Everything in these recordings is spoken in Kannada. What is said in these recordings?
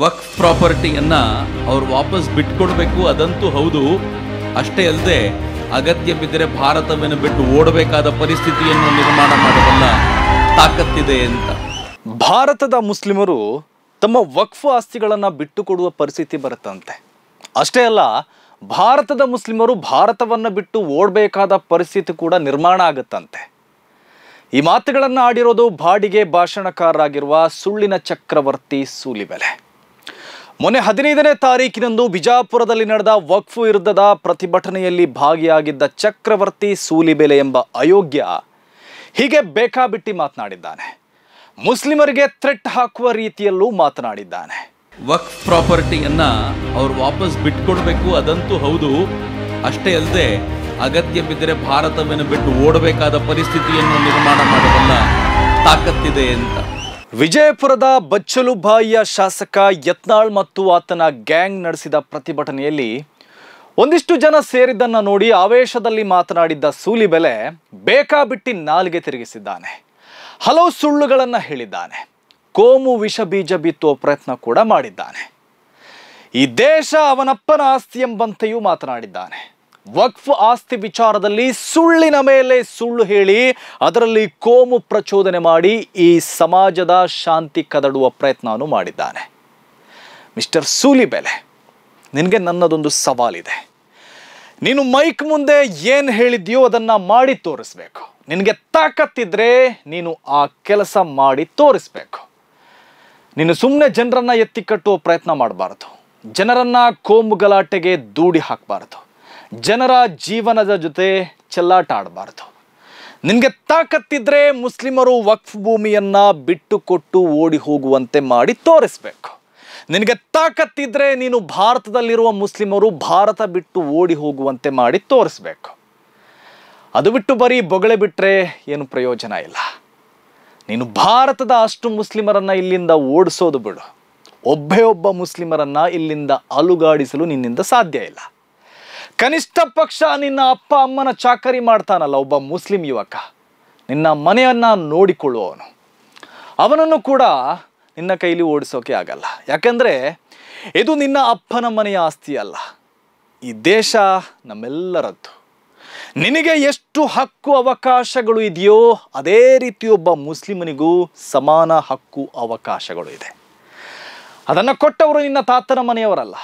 ವಕ್ಫ್ ಪ್ರಾಪರ್ಟಿಯನ್ನು ಅವರು ವಾಪಸ್ ಬಿಟ್ಕೊಡಬೇಕು, ಅದಂತೂ ಹೌದು. ಅಷ್ಟೇ ಅಲ್ಲದೆ ಅಗತ್ಯ ಬಿದ್ದರೆ ಭಾರತವನ್ನು ಬಿಟ್ಟು ಓಡಬೇಕಾದ ಪರಿಸ್ಥಿತಿಯನ್ನು ನಿರ್ಮಾಣ ಮಾಡಬಲ್ಲ ತಾಕತ್ತಿದೆ ಅಂತ. ಭಾರತದ ಮುಸ್ಲಿಮರು ತಮ್ಮ ವಕ್ಫ್ ಆಸ್ತಿಗಳನ್ನು ಬಿಟ್ಟುಕೊಡುವ ಪರಿಸ್ಥಿತಿ ಬರುತ್ತಂತೆ. ಅಷ್ಟೇ ಅಲ್ಲ, ಭಾರತದ ಮುಸ್ಲಿಮರು ಭಾರತವನ್ನು ಬಿಟ್ಟು ಓಡಬೇಕಾದ ಪರಿಸ್ಥಿತಿ ಕೂಡ ನಿರ್ಮಾಣ ಆಗುತ್ತಂತೆ. ಈ ಮಾತುಗಳನ್ನು ಆಡಿರೋದು ಬಾಡಿಗೆ ಭಾಷಣಕಾರರಾಗಿರುವ ಸುಳ್ಳಿನ ಚಕ್ರವರ್ತಿ ಸೂಲಿಬೆಲೆ. ಮೊನ್ನೆ 15ನೇ ತಾರೀಕಿನಂದು ಬಿಜಾಪುರದಲ್ಲಿ ನಡೆದ ವಕ್ಫ್ ವಿರುದ್ಧದ ಪ್ರತಿಭಟನೆಯಲ್ಲಿ ಭಾಗಿಯಾಗಿದ್ದ ಚಕ್ರವರ್ತಿ ಸೂಲಿಬೆಲೆ ಎಂಬ ಅಯೋಗ್ಯ ಹೀಗೆ ಬೇಕಾಬಿಟ್ಟಿ ಮಾತನಾಡಿದ್ದಾನೆ. ಮುಸ್ಲಿಮರಿಗೆ ಥ್ರೆಟ್ ಹಾಕುವ ರೀತಿಯಲ್ಲೂ ಮಾತನಾಡಿದ್ದಾನೆ. ವಕ್ಫ್ ಪ್ರಾಪರ್ಟಿಯನ್ನು ಅವರು ವಾಪಸ್ ಬಿಟ್ಕೊಡ್ಬೇಕು, ಅದಂತೂ ಹೌದು. ಅಷ್ಟೇ ಅಲ್ಲದೆ ಅಗತ್ಯ ಬಿದ್ದರೆ ಭಾರತವನ್ನು ಬಿಟ್ಟು ಓಡಬೇಕಾದ ಪರಿಸ್ಥಿತಿಯನ್ನು ನಿರ್ಮಾಣ ಮಾಡಬಲ್ಲ ತಾಕತ್ತಿದೆ ಅಂತ. ವಿಜಯಪುರದ ಬಚ್ಚಲುಬಾಯಿಯ ಶಾಸಕ ಯತ್ನಾಳ್ ಮತ್ತು ಆತನ ಗ್ಯಾಂಗ್ ನಡೆಸಿದ ಪ್ರತಿಭಟನೆಯಲ್ಲಿ ಒಂದಿಷ್ಟು ಜನ ಸೇರಿದ್ದನ್ನು ನೋಡಿ ಆವೇಶದಲ್ಲಿ ಮಾತನಾಡಿದ್ದ ಸೂಲಿಬೆಲೆ ಬೇಕಾಬಿಟ್ಟಿ ನಾಲಿಗೆ ತಿರುಗಿಸಿದ್ದಾನೆ. ಹಲವು ಸುಳ್ಳುಗಳನ್ನು ಹೇಳಿದ್ದಾನೆ. ಕೋಮು ವಿಷ ಬೀಜ ಬಿತ್ತುವ ಪ್ರಯತ್ನ ಕೂಡ ಮಾಡಿದ್ದಾನೆ. ಈ ದೇಶ ಅವನಪ್ಪನ ಆಸ್ತಿ ಎಂಬಂತೆಯೂ ಮಾತನಾಡಿದ್ದಾನೆ. ವಕ್ಫ್ ಆಸ್ತಿ ವಿಚಾರದಲ್ಲಿ ಸುಳ್ಳಿನ ಮೇಲೆ ಸುಳ್ಳು ಹೇಳಿ ಅದರಲ್ಲಿ ಕೋಮು ಪ್ರಚೋದನೆ ಮಾಡಿ ಈ ಸಮಾಜದ ಶಾಂತಿ ಕದಡುವ ಪ್ರಯತ್ನವನ್ನು ಮಾಡಿದ್ದಾನೆ. ಮಿಸ್ಟರ್ ಸೂಲಿಬೆಲೆ, ನಿನಗೆ ನನ್ನದೊಂದು ಸವಾಲಿದೆ. ನೀನು ಮೈಕ್ ಮುಂದೆ ಏನು ಹೇಳಿದ್ಯೋ ಅದನ್ನು ಮಾಡಿ ತೋರಿಸ್ಬೇಕು. ನಿನಗೆ ತಾಕತ್ತಿದ್ರೆ ನೀನು ಆ ಕೆಲಸ ಮಾಡಿ ತೋರಿಸ್ಬೇಕು. ನೀನು ಸುಮ್ಮನೆ ಜನರನ್ನು ಎತ್ತಿ ಕಟ್ಟುವ ಪ್ರಯತ್ನ ಮಾಡಬಾರ್ದು. ಜನರನ್ನು ಕೋಮು ಗಲಾಟೆಗೆ ದೂಡಿ ಹಾಕಬಾರ್ದು. ಜನರ ಜೀವನದ ಜೊತೆ ಚೆಲ್ಲಾಟ ಆಡಬಾರ್ದು. ನಿನಗೆ ತಾಕತ್ತಿದ್ರೆ ಮುಸ್ಲಿಮರು ವಕ್ಫ್ ಭೂಮಿಯನ್ನು ಬಿಟ್ಟು ಕೊಟ್ಟು ಓಡಿ ಹೋಗುವಂತೆ ಮಾಡಿ ತೋರಿಸ್ಬೇಕು. ನಿನಗೆ ತಾಕತ್ತಿದ್ರೆ ನೀನು ಭಾರತದಲ್ಲಿರುವ ಮುಸ್ಲಿಮರು ಭಾರತ ಬಿಟ್ಟು ಓಡಿ ಹೋಗುವಂತೆ ಮಾಡಿ ತೋರಿಸ್ಬೇಕು. ಅದು ಬಿಟ್ಟು ಬರೀ ಬೊಗಳೆ ಬಿಟ್ಟರೆ ಏನು ಪ್ರಯೋಜನ ಇಲ್ಲ. ನೀನು ಭಾರತದ ಅಷ್ಟು ಮುಸ್ಲಿಮರನ್ನು ಇಲ್ಲಿಂದ ಓಡಿಸೋದು ಬಿಡು, ಒಬ್ಬೇ ಒಬ್ಬ ಮುಸ್ಲಿಮರನ್ನು ಇಲ್ಲಿಂದ ಅಲುಗಾಡಿಸಲು ನಿನ್ನಿಂದ ಸಾಧ್ಯ ಇಲ್ಲ. ಕನಿಷ್ಠ ಪಕ್ಷ ನಿನ್ನ ಅಪ್ಪ ಅಮ್ಮನ ಚಾಕರಿ ಮಾಡ್ತಾನಲ್ಲ ಒಬ್ಬ ಮುಸ್ಲಿಂ ಯುವಕ, ನಿನ್ನ ಮನೆಯನ್ನು ನೋಡಿಕೊಳ್ಳುವವನು, ಅವನನ್ನು ಕೂಡ ನಿನ್ನ ಕೈಲಿ ಓಡಿಸೋಕೆ ಆಗಲ್ಲ. ಯಾಕಂದರೆ ಇದು ನಿನ್ನ ಅಪ್ಪನ ಮನೆಯ ಆಸ್ತಿ ಅಲ್ಲ, ಈ ದೇಶ ನಮ್ಮೆಲ್ಲರದ್ದು. ನಿನಗೆ ಎಷ್ಟು ಹಕ್ಕು ಅವಕಾಶಗಳು ಇದೆಯೋ ಅದೇ ರೀತಿಯೊಬ್ಬ ಮುಸ್ಲಿಮನಿಗೂ ಸಮಾನ ಹಕ್ಕು ಅವಕಾಶಗಳು ಇದೆ. ಅದನ್ನು ಕೊಟ್ಟವರು ನಿನ್ನ ತಾತನ ಮನೆಯವರಲ್ಲ,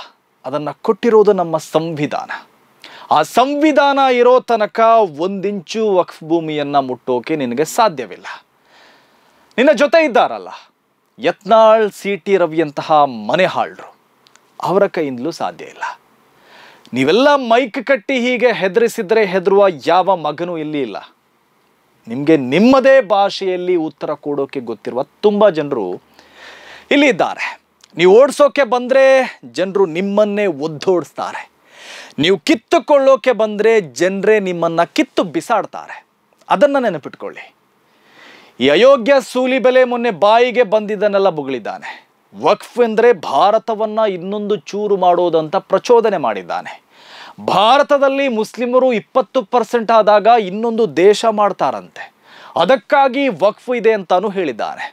ಅದನ್ನು ಕೊಟ್ಟಿರೋದು ನಮ್ಮ ಸಂವಿಧಾನ. ಆ ಸಂವಿಧಾನ ಇರೋ ತನಕ ಒಂದಿಂಚು ವಕ್ಫ್ ಭೂಮಿಯನ್ನು ಮುಟ್ಟೋಕೆ ನಿನಗೆ ಸಾಧ್ಯವಿಲ್ಲ. ನಿನ್ನ ಜೊತೆ ಇದ್ದಾರಲ್ಲ ಯತ್ನಾಳ್, CT ರವಿಯಂತಹ ಮನೆ ಹಾಳರು, ಅವರ ಕೈಯಿಂದಲೂ ಸಾಧ್ಯ ಇಲ್ಲ. ನೀವೆಲ್ಲ ಮೈಕ್ ಕಟ್ಟಿ ಹೀಗೆ ಹೆದರಿಸಿದರೆ ಹೆದರುವ ಯಾವ ಮಗನೂ ಇಲ್ಲಿ ಇಲ್ಲ. ನಿಮಗೆ ನಿಮ್ಮದೇ ಭಾಷೆಯಲ್ಲಿ ಉತ್ತರ ಕೊಡೋಕೆ ಗೊತ್ತಿರುವ ತುಂಬ ಜನರು ಇಲ್ಲಿ ಇದ್ದಾರೆ. ನೀವು ಓಡಿಸೋಕೆ ಬಂದರೆ ಜನರು ನಿಮ್ಮನ್ನೇ ಒದ್ದೋಡಿಸ್ತಾರೆ. ನೀವು ಕಿತ್ತುಕೊಳ್ಳೋಕೆ ಬಂದರೆ ಜನರೇ ನಿಮ್ಮನ್ನು ಕಿತ್ತು ಬಿಸಾಡ್ತಾರೆ. ಅದನ್ನು ನೆನಪಿಟ್ಕೊಳ್ಳಿ. ಈ ಅಯೋಗ್ಯ ಸೂಲಿಬೆಲೆ ಮೊನ್ನೆ ಬಾಯಿಗೆ ಬಂದಿದ್ದನ್ನೆಲ್ಲ ಬುಗಳಿದ್ದಾನೆ. ವಕ್ಫ್ ಎಂದರೆ ಭಾರತವನ್ನು ಇನ್ನೊಂದು ಚೂರು ಮಾಡೋದಂತ ಪ್ರಚೋದನೆ ಮಾಡಿದ್ದಾನೆ. ಭಾರತದಲ್ಲಿ ಮುಸ್ಲಿಮರು 20% ಆದಾಗ ಇನ್ನೊಂದು ದೇಶ ಮಾಡ್ತಾರಂತೆ, ಅದಕ್ಕಾಗಿ ವಕ್ಫ್ ಇದೆ ಅಂತಾನು ಹೇಳಿದ್ದಾನೆ.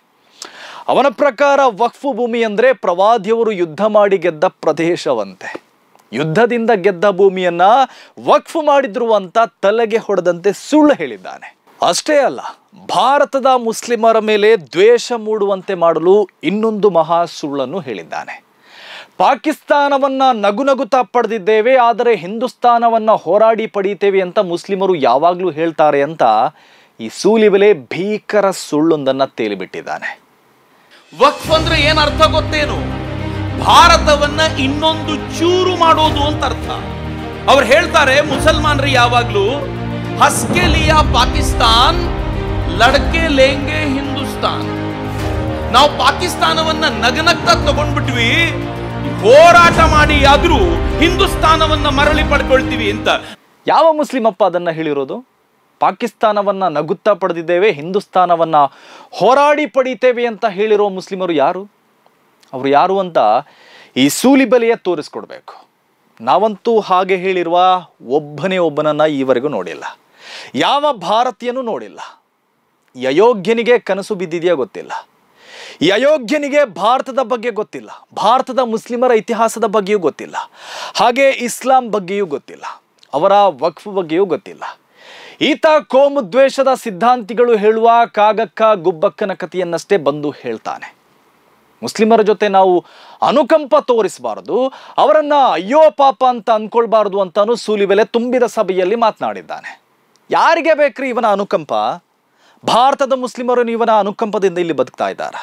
ಅವನ ಪ್ರಕಾರ ವಕ್ಫ್ ಭೂಮಿ ಅಂದರೆ ಪ್ರವಾದಿಯವರು ಯುದ್ಧ ಮಾಡಿ ಗೆದ್ದ ಪ್ರದೇಶವಂತೆ, ಯುದ್ಧದಿಂದ ಗೆದ್ದ ಭೂಮಿಯನ್ನು ವಕ್ಫ್ ಮಾಡಿದ್ರು ಅಂತ ತಲೆಗೆ ಹೊಡೆದಂತೆ ಸುಳ್ಳು ಹೇಳಿದ್ದಾನೆ. ಅಷ್ಟೇ ಅಲ್ಲ, ಭಾರತದ ಮುಸ್ಲಿಮರ ಮೇಲೆ ದ್ವೇಷ ಮೂಡುವಂತೆ ಮಾಡಲು ಇನ್ನೊಂದು ಮಹಾ ಸುಳ್ಳನ್ನು ಹೇಳಿದ್ದಾನೆ. ಪಾಕಿಸ್ತಾನವನ್ನು ನಗುನಗುತ್ತಾ ಪಡೆದಿದ್ದೇವೆ, ಆದರೆ ಹಿಂದೂಸ್ತಾನವನ್ನು ಹೋರಾಡಿ ಪಡೀತೇವೆ ಅಂತ ಮುಸ್ಲಿಮರು ಯಾವಾಗಲೂ ಹೇಳ್ತಾರೆ ಅಂತ ಈ ಸೂಲಿಬೆಲೆ ಭೀಕರ ಸುಳ್ಳೊಂದನ್ನು ತೇಲಿಬಿಟ್ಟಿದ್ದಾನೆ. ವಕ್ಫ್ ಅಂದರೆ ಏನರ್ಥ ಗೊತ್ತೇನು? ಭಾರತವನ್ನ ಇನ್ನೊಂದು ಚೂರು ಮಾಡೋದು ಅಂತ ಅರ್ಥ. ಅವ್ರು ಹೇಳ್ತಾರೆ ಮುಸಲ್ಮಾನರು ಯಾವಾಗ್ಲೂ ಹಸ್ಕೆ ಲಿಯಾ ಪಾಕಿಸ್ತಾನ್ ಲಡ್ಕೆ ಲೇಂಗೆ ಹಿಂದೂಸ್ತಾನ್. ನಾವು ಪಾಕಿಸ್ತಾನವನ್ನ ನಗನಗ್ತಾ ತಗೊಂಡ್ಬಿಟ್ವಿ, ಹೋರಾಟ ಮಾಡಿ ಆದ್ರೂ ಹಿಂದೂಸ್ತಾನವನ್ನ ಮರಳಿ ಪಡ್ಕೊಳ್ತೀವಿ ಅಂತ. ಯಾವ ಮುಸ್ಲಿಮಪ್ಪ ಅದನ್ನ ಹೇಳಿರೋದು? ಪಾಕಿಸ್ತಾನವನ್ನು ನಗುತ್ತಾ ಪಡೆದಿದ್ದೇವೆ, ಹಿಂದೂಸ್ತಾನವನ್ನು ಹೋರಾಡಿ ಪಡೀತೇವೆ ಅಂತ ಹೇಳಿರೋ ಮುಸ್ಲಿಮರು ಯಾರು? ಅವರು ಯಾರು ಅಂತ ಈ ಸೂಲಿಬೆಲೆಯೇ ತೋರಿಸ್ಕೊಡ್ಬೇಕು. ನಾವಂತೂ ಹಾಗೆ ಹೇಳಿರುವ ಒಬ್ಬನನ್ನು ಈವರೆಗೂ ನೋಡಿಲ್ಲ, ಯಾವ ಭಾರತೀಯನೂ ನೋಡಿಲ್ಲ. ಈ ಅಯೋಗ್ಯನಿಗೆ ಕನಸು ಬಿದ್ದಿದೆಯಾ ಗೊತ್ತಿಲ್ಲ. ಈ ಅಯೋಗ್ಯನಿಗೆ ಭಾರತದ ಬಗ್ಗೆ ಗೊತ್ತಿಲ್ಲ, ಭಾರತದ ಮುಸ್ಲಿಮರ ಇತಿಹಾಸದ ಬಗ್ಗೆಯೂ ಗೊತ್ತಿಲ್ಲ, ಹಾಗೆ ಇಸ್ಲಾಂ ಬಗ್ಗೆಯೂ ಗೊತ್ತಿಲ್ಲ, ಅವರ ವಕ್ಫ್ ಬಗ್ಗೆಯೂ ಗೊತ್ತಿಲ್ಲ. ಈತ ಕೋಮು ದ್ವೇಷದ ಸಿದ್ಧಾಂತಿಗಳು ಹೇಳುವ ಕಾಗಕ್ಕ ಗುಬ್ಬಕ್ಕನ ಕಥೆಯನ್ನಷ್ಟೇ ಬಂದು ಹೇಳ್ತಾನೆ. ಮುಸ್ಲಿಮರ ಜೊತೆ ನಾವು ಅನುಕಂಪ ತೋರಿಸಬಾರದು, ಅವರನ್ನು ಅಯ್ಯೋ ಪಾಪ ಅಂತ ಅಂದ್ಕೊಳ್ಬಾರ್ದು ಅಂತಾನು ಸೂಲಿಬೆಲೆ ತುಂಬಿದ ಸಭೆಯಲ್ಲಿ ಮಾತನಾಡಿದ್ದಾನೆ. ಯಾರಿಗೆ ಬೇಕ್ರಿ ಇವನ ಅನುಕಂಪ? ಭಾರತದ ಮುಸ್ಲಿಮರು ಇವನ ಅನುಕಂಪದಿಂದ ಇಲ್ಲಿ ಬದುಕ್ತಾ ಇದ್ದಾರೆ.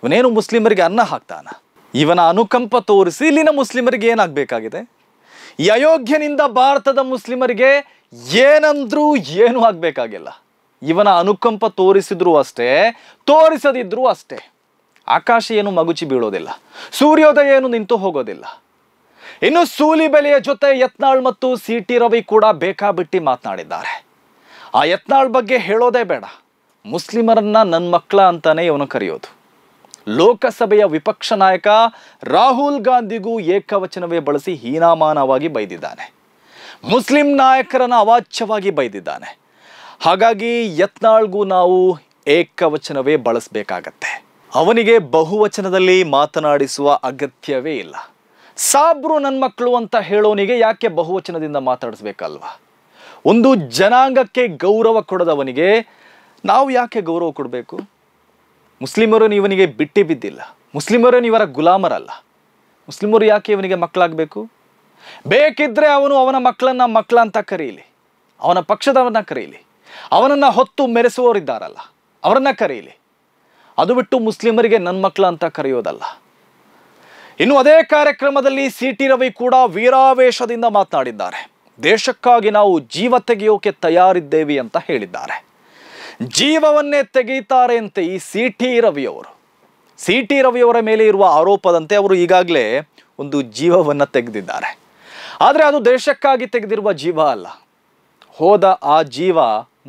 ಇವನೇನು ಮುಸ್ಲಿಮರಿಗೆ ಅನ್ನ ಹಾಕ್ತಾನ? ಇವನ ಅನುಕಂಪ ತೋರಿಸಿ ಇಲ್ಲಿನ ಮುಸ್ಲಿಮರಿಗೆ ಏನಾಗಬೇಕಾಗಿದೆ? ಈ ಅಯೋಗ್ಯನಿಂದ ಭಾರತದ ಮುಸ್ಲಿಮರಿಗೆ ಏನಂದ್ರೂ ಏನೂ ಆಗಬೇಕಾಗಿಲ್ಲ. ಇವನ ಅನುಕಂಪ ತೋರಿಸಿದ್ರೂ ಅಷ್ಟೇ, ತೋರಿಸದಿದ್ರೂ ಅಷ್ಟೇ. ಆಕಾಶ ಏನು ಮಗುಚಿ ಬೀಳೋದಿಲ್ಲ, ಸೂರ್ಯೋದಯ ಏನು ನಿಂತು ಹೋಗೋದಿಲ್ಲ. ಇನ್ನು ಸೂಲಿಬೆಲೆಯ ಜೊತೆ ಯತ್ನಾಳ್ ಮತ್ತು ಸಿ ಟಿ ರವಿ ಕೂಡ ಬೇಕಾಬಿಟ್ಟಿ ಮಾತನಾಡಿದ್ದಾರೆ. ಆ ಯತ್ನಾಳ್ ಬಗ್ಗೆ ಹೇಳೋದೇ ಬೇಡ, ಮುಸ್ಲಿಮರನ್ನ ನನ್ನ ಮಕ್ಕಳ ಅಂತಾನೆ ಇವನು ಕರೆಯೋದು. ಲೋಕಸಭೆಯ ವಿಪಕ್ಷ ನಾಯಕ ರಾಹುಲ್ ಗಾಂಧಿಗೂ ಏಕವಚನವೇ ಬಳಸಿ ಹೀನಾಮಾನವಾಗಿ ಬೈದಿದ್ದಾನೆ, ಮುಸ್ಲಿಂ ನಾಯಕರನ್ನ ಅವಾಚ್ಯವಾಗಿ ಬೈದಿದ್ದಾನೆ. ಹಾಗಾಗಿ ಯತ್ನಾಳ್ಗೂ ನಾವು ಏಕವಚನವೇ ಬಳಸಬೇಕಾಗತ್ತೆ, ಅವನಿಗೆ ಬಹುವಚನದಲ್ಲಿ ಮಾತನಾಡಿಸುವ ಅಗತ್ಯವೇ ಇಲ್ಲ. ಸಾಬ್ರು ನನ್ನ ಮಕ್ಕಳು ಅಂತ ಹೇಳೋನಿಗೆ ಯಾಕೆ ಬಹುವಚನದಿಂದ ಮಾತಾಡಿಸ್ಬೇಕಲ್ವಾ? ಒಂದು ಜನಾಂಗಕ್ಕೆ ಗೌರವ ಕೊಡದವನಿಗೆ ನಾವು ಯಾಕೆ ಗೌರವ ಕೊಡಬೇಕು? ಮುಸ್ಲಿಮರು ಇವನಿಗೆ ಬಿಟ್ಟಿ ಬಿದ್ದಿಲ್ಲ, ಮುಸ್ಲಿಮರು ಇವರ ಗುಲಾಮರಲ್ಲ, ಮುಸ್ಲಿಮರು ಯಾಕೆ ಇವನಿಗೆ ಮಕ್ಕಳಾಗಬೇಕು? ಬೇಕಿದ್ದರೆ ಅವನು ಅವನ ಮಕ್ಕಳನ್ನು ಮಕ್ಕಳಂತ ಕರೀಲಿ, ಅವನ ಪಕ್ಷದವನ್ನ ಕರೀಲಿ, ಅವನನ್ನು ಹೊತ್ತು ಮೆರೆಸುವವರಿದ್ದಾರಲ್ಲ ಅವರನ್ನು ಕರೀಲಿ. ಅದು ಬಿಟ್ಟು ಮುಸ್ಲಿಮರಿಗೆ ನನ್ನ ಮಕ್ಕಳ ಅಂತ ಕರೆಯೋದಲ್ಲ. ಇನ್ನು ಅದೇ ಕಾರ್ಯಕ್ರಮದಲ್ಲಿ ಸಿ ಟಿ ರವಿ ಕೂಡ ವೀರಾವೇಶದಿಂದ ಮಾತನಾಡಿದ್ದಾರೆ. ದೇಶಕ್ಕಾಗಿ ನಾವು ಜೀವ ತೆಗೆಯೋಕೆ ತಯಾರಿದ್ದೇವೆ ಅಂತ ಹೇಳಿದ್ದಾರೆ. ಜೀವವನ್ನೇ ತೆಗೀತಾರೆ ಅಂತೆ ಈ ಸಿ ಟಿ ರವಿಯವರು. ಸಿ ಟಿ ರವಿಯವರ ಮೇಲೆ ಇರುವ ಆರೋಪದಂತೆ ಅವರು ಈಗಾಗಲೇ ಒಂದು ಜೀವವನ್ನು ತೆಗೆದಿದ್ದಾರೆ. ಆದರೆ ಅದು ದೇಶಕ್ಕಾಗಿ ತೆಗೆದಿರುವ ಜೀವ ಅಲ್ಲ, ಹೋದ ಆ ಜೀವ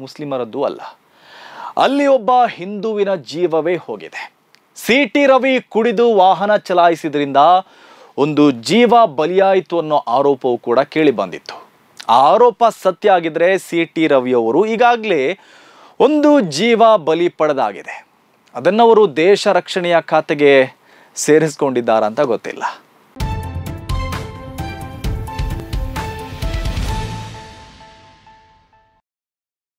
ಮುಸ್ಲಿಮರದ್ದು ಅಲ್ಲ, ಅಲ್ಲಿ ಒಬ್ಬ ಹಿಂದೂವಿನ ಜೀವವೇ ಹೋಗಿದೆ. ಸಿ ಟಿ ರವಿ ಕುಡಿದು ವಾಹನ ಚಲಾಯಿಸಿದ್ರಿಂದ ಒಂದು ಜೀವ ಬಲಿಯಾಯಿತು ಅನ್ನೋ ಆರೋಪವೂ ಕೂಡ ಕೇಳಿ ಬಂದಿತ್ತು. ಆ ಆರೋಪ ಸತ್ಯ ಆಗಿದ್ರೆ ಸಿ ಟಿ ರವಿಯವರು ಈಗಾಗಲೇ ಒಂದು ಜೀವ ಬಲಿ ಪಡೆದಾಗಿದೆ, ಅದನ್ನು ಅವರು ದೇಶ ರಕ್ಷಣೆಯ ಖಾತೆಗೆ ಸೇರಿಸ್ಕೊಂಡಿದ್ದಾರಂತ ಗೊತ್ತಿಲ್ಲ.